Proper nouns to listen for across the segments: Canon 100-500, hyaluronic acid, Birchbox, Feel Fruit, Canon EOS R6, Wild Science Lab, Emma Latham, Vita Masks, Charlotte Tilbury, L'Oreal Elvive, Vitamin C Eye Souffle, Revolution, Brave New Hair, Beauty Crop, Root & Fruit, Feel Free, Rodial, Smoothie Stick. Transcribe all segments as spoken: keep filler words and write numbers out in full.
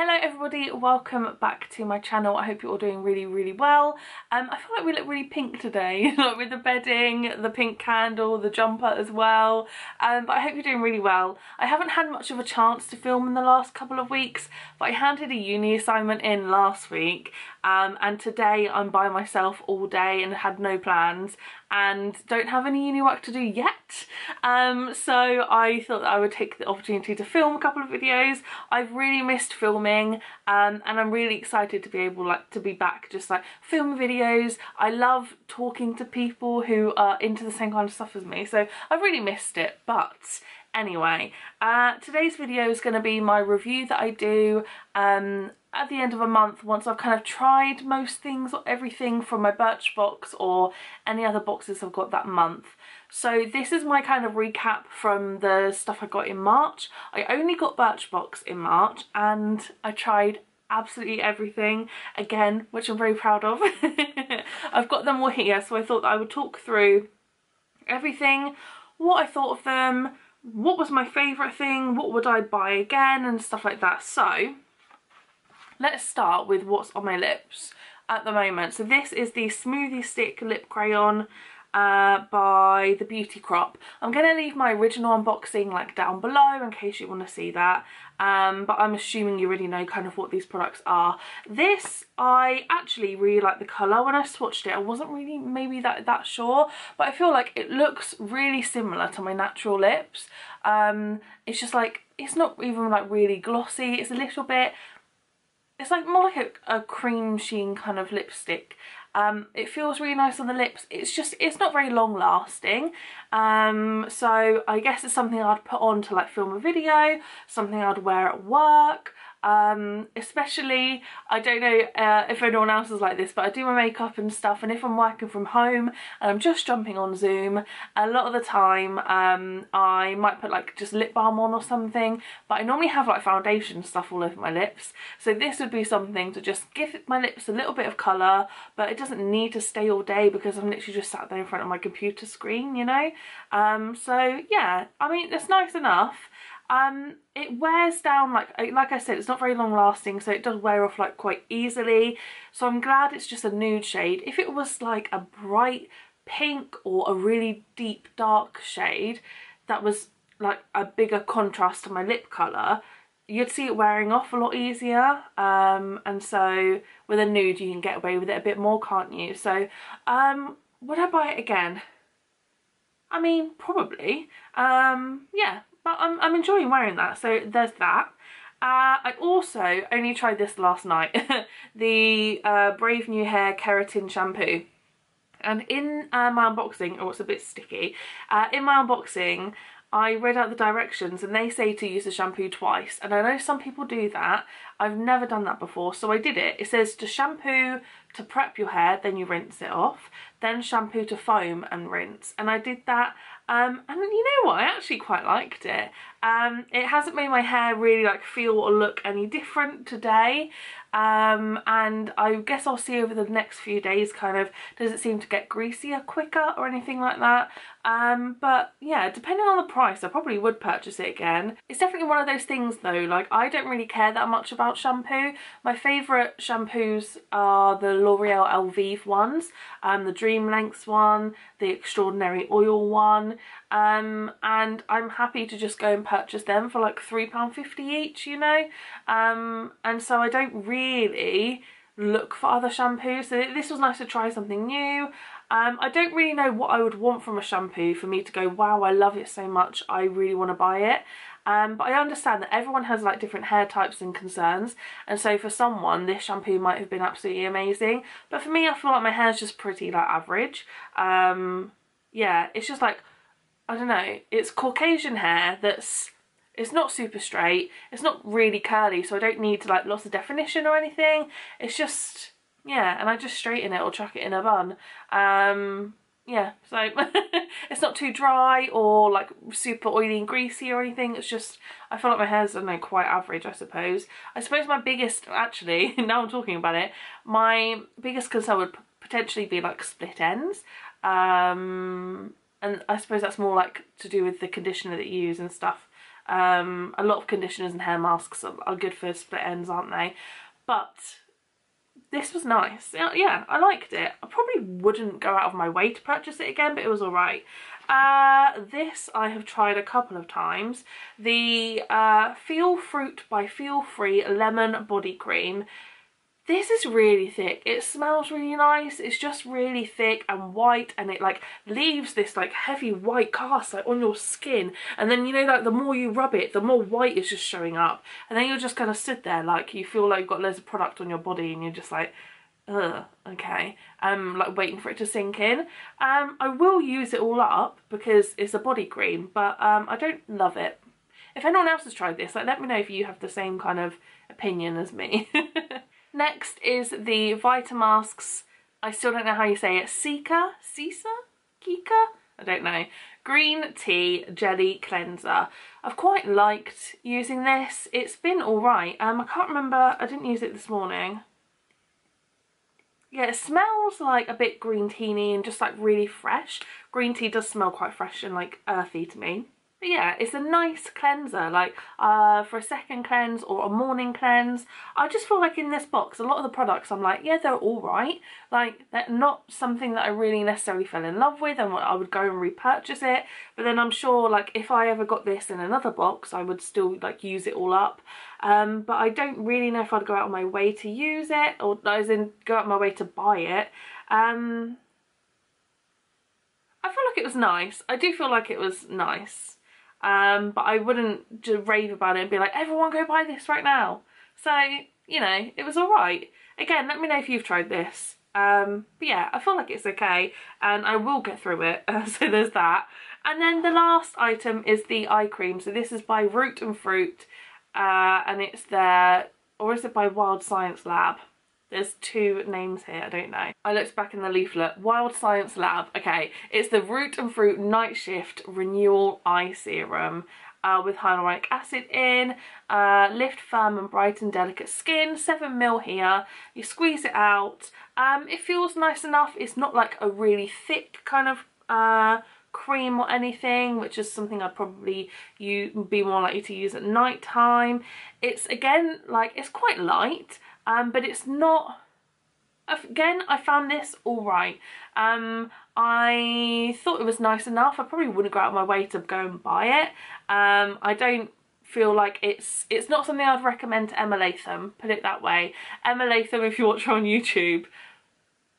Hello everybody, welcome back to my channel. I hope you're all doing really really well. Um, I feel like we look really pink today, like with the bedding, the pink candle, the jumper as well. Um, but I hope you're doing really well. I haven't had much of a chance to film in the last couple of weeks, but I handed a uni assignment in last week um, and today I'm by myself all day and had no plans and don't have any uni work to do yet. Um, so I thought I would take the opportunity to film a couple of videos. I've really missed filming. Um, and I'm really excited to be able like to be back just like film videos. I love talking to people who are into the same kind of stuff as me, so I've really missed it. But anyway, uh, today's video is going to be my review that I do um, at the end of a month, once I've kind of tried most things or everything from my Birchbox or any other boxes I've got that month. So this is my kind of recap from the stuff I got in March. I only got Birchbox in March and I tried absolutely everything again, which I'm very proud of. I've got them all here, so I thought I would talk through everything, what I thought of them, what was my favourite thing, what would I buy again and stuff like that. So let's start with what's on my lips at the moment. So this is the Smoothie Stick Lip Crayon uh by the Beauty Crop. I'm gonna leave my original unboxing like down below in case you want to see that, um but I'm assuming you already know kind of what these products are. This, I actually really like the color. When I swatched it, I wasn't really maybe that that sure, but I feel like it looks really similar to my natural lips. Um it's just like, it's not even like really glossy. It's a little bit, it's like more like a, a cream sheen kind of lipstick. Um, it feels really nice on the lips. It's just, it's not very long lasting. Um, so I guess it's something I'd put on to like film a video, something I'd wear at work. Um, especially, I don't know uh, if anyone else is like this, but I do my makeup and stuff, and if I'm working from home and I'm just jumping on Zoom, a lot of the time um, I might put like just lip balm on or something, but I normally have like foundation stuff all over my lips. So this would be something to just give my lips a little bit of colour, but it doesn't need to stay all day because I'm literally just sat there in front of my computer screen, you know. Um, so yeah, I mean, it's nice enough. Um, it wears down, like like I said, it's not very long lasting, so it does wear off like quite easily. So I'm glad it's just a nude shade. If it was like a bright pink or a really deep dark shade that was like a bigger contrast to my lip colour, you'd see it wearing off a lot easier. Um, and so with a nude you can get away with it a bit more, can't you? So um, would I buy it again? I mean, probably. Um, yeah. I'm, I'm enjoying wearing that, so there's that. Uh, I also only tried this last night, the uh, Brave New Hair Keratin Shampoo. And in uh, my unboxing, oh, it's a bit sticky, uh, in my unboxing I read out the directions and they say to use the shampoo twice, and I know some people do that. I've never done that before, so I did it. It says to shampoo to prep your hair, then you rinse it off, then shampoo to foam and rinse, and I did that. Um, and you know what, I actually quite liked it. Um, it hasn't made my hair really like feel or look any different today, um, and I guess I'll see over the next few days kind of, does it seem to get greasier quicker or anything like that. Um, but yeah, depending on the price I probably would purchase it again. It's definitely one of those things though, like I don't really care that much about shampoo. My favourite shampoos are the L'Oreal Elvive ones, um, the Dream Lengths one, the Extraordinary Oil one. Um, and I'm happy to just go and purchase them for like three pounds fifty each, you know. Um, and so I don't really look for other shampoos, so this was nice to try something new. Um, I don't really know what I would want from a shampoo for me to go, wow, I love it so much, I really want to buy it. Um, but I understand that everyone has like different hair types and concerns, and so for someone this shampoo might have been absolutely amazing, but for me I feel like my hair's just pretty like average. Um, yeah, it's just like, I don't know, it's Caucasian hair that's, it's not super straight, it's not really curly, so I don't need to like lots of definition or anything. It's just, yeah, and I just straighten it or chuck it in a bun. Um, yeah, so it's not too dry or like super oily and greasy or anything. It's just, I feel like my hair's, I don't know, quite average, I suppose. I suppose my biggest, actually, now I'm talking about it, my biggest concern would potentially be like split ends. Um... And I suppose that's more like to do with the conditioner that you use and stuff. Um, a lot of conditioners and hair masks are, are good for split ends, aren't they? But this was nice. Yeah, I liked it. I probably wouldn't go out of my way to purchase it again, but it was all right. Uh, this I have tried a couple of times. The uh, Feel Fruit by Feel Free Lemon Body Cream. This is really thick. It smells really nice. It's just really thick and white, and it like leaves this like heavy white cast like on your skin. And then, you know, like the more you rub it, the more white is just showing up. And then you'll just kind of sit there like you feel like you've got loads of product on your body, and you're just like, ugh, okay. Um, like waiting for it to sink in. Um, I will use it all up because it's a body cream, but um, I don't love it. If anyone else has tried this, like let me know if you have the same kind of opinion as me. Next is the Vita Masks, I still don't know how you say it, Sika, Sisa, Kika, I don't know, Green Tea Jelly Cleanser. I've quite liked using this, it's been alright, um, I can't remember, I didn't use it this morning. Yeah, it smells like a bit green tea-y and just like really fresh. Green tea does smell quite fresh and like earthy to me. But yeah, it's a nice cleanser, like uh, for a second cleanse or a morning cleanse. I just feel like in this box, a lot of the products, I'm like, yeah, they're all right. Like, they're not something that I really necessarily fell in love with and I would go and repurchase it. But then I'm sure, like, if I ever got this in another box, I would still, like, use it all up. Um, but I don't really know if I'd go out of my way to use it, or as in go out of my way to buy it. Um, I feel like it was nice. I do feel like it was nice. Um, but I wouldn't just rave about it and be like, everyone go buy this right now. So, you know, it was alright. Again, let me know if you've tried this. Um, but yeah, I feel like it's okay and I will get through it, so there's that. And then the last item is the eye cream. So this is by Root and Fruit, uh, and it's their, or is it by Wild Science Lab? There's two names here, I don't know. I looked back in the leaflet. Wild Science Lab. Okay, it's the Root and Fruit Night Shift Renewal Eye Serum uh, with hyaluronic acid in. Uh, lift firm and brighten delicate skin. seven mil here. You squeeze it out. Um, it feels nice enough. It's not like a really thick kind of uh, cream or anything, which is something I'd probably use, be more likely to use at night time. It's, again, like, it's quite light. Um, but it's not, again, I found this alright. Um, I thought it was nice enough. I probably wouldn't go out of my way to go and buy it. Um, I don't feel like it's, it's not something I'd recommend to Emma Latham, put it that way. Emma Latham, if you watch her on YouTube,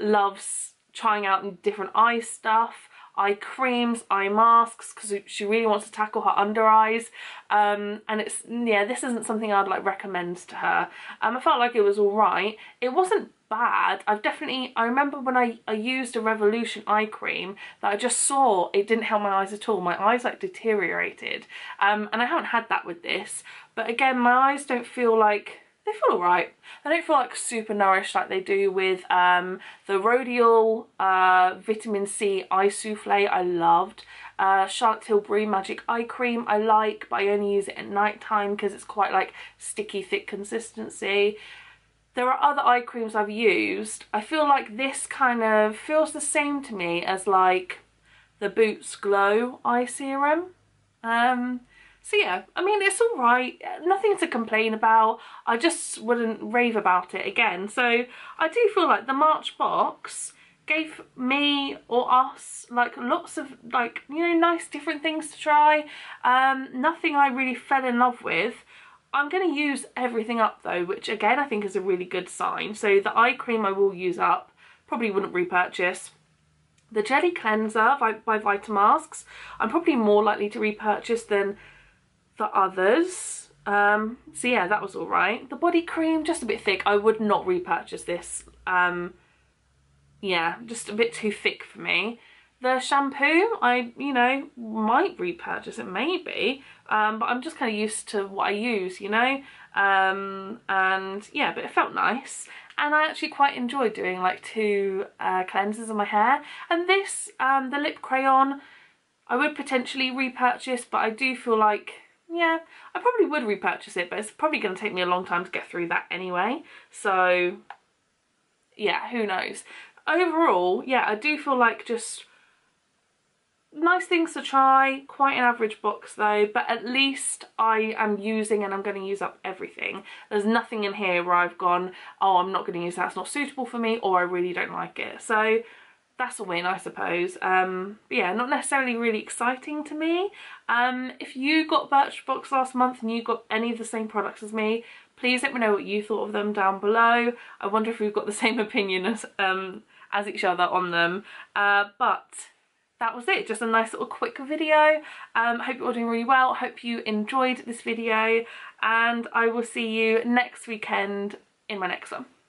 loves trying out different eye stuff, eye creams, eye masks, because she really wants to tackle her under eyes, um, and it's, yeah, this isn't something I'd like recommend to her. Um, I felt like it was alright. It wasn't bad. I've definitely, I remember when I, I used a Revolution eye cream that I just saw it didn't help my eyes at all. My eyes like deteriorated, um, and I haven't had that with this, but again, my eyes don't feel like, they feel alright. They don't feel like super nourished like they do with um, the Rodial uh, Vitamin C Eye Souffle I loved. Uh, Charlotte Tilbury Magic Eye Cream I like, but I only use it at night time because it's quite like sticky thick consistency. There are other eye creams I've used. I feel like this kind of feels the same to me as like the Boots Glow Eye Serum. Um... So yeah, I mean, it's alright, nothing to complain about, I just wouldn't rave about it again. So I do feel like the March box gave me, or us, like lots of, like, you know, nice different things to try. Um, nothing I really fell in love with. I'm going to use everything up though, which again I think is a really good sign. So the eye cream I will use up, probably wouldn't repurchase. The Jelly Cleanser by, by Vita Masks, I'm probably more likely to repurchase than the others. Um, so yeah, that was alright. The body cream, just a bit thick. I would not repurchase this. Um, yeah, just a bit too thick for me. The shampoo, I, you know, might repurchase it, maybe. Um, but I'm just kind of used to what I use, you know. Um, and yeah, but it felt nice. And I actually quite enjoy doing like two uh, cleansers on my hair. And this, um, the lip crayon, I would potentially repurchase, but I do feel like, yeah, I probably would repurchase it, but it's probably going to take me a long time to get through that anyway. So, yeah, who knows. Overall, yeah, I do feel like just Nice things to try, quite an average box though, but at least I am using and I'm going to use up everything. There's nothing in here where I've gone, oh, I'm not going to use that, it's not suitable for me, or I really don't like it. So that's a win, I suppose. Um, but yeah, not necessarily really exciting to me. Um, if you got Birchbox last month and you got any of the same products as me, please let me know what you thought of them down below. I wonder if we've got the same opinion as, um, as each other on them. Uh, but... that was it, just a nice little quick video. Um, hope you're all doing really well, hope you enjoyed this video, and I will see you next weekend in my next one.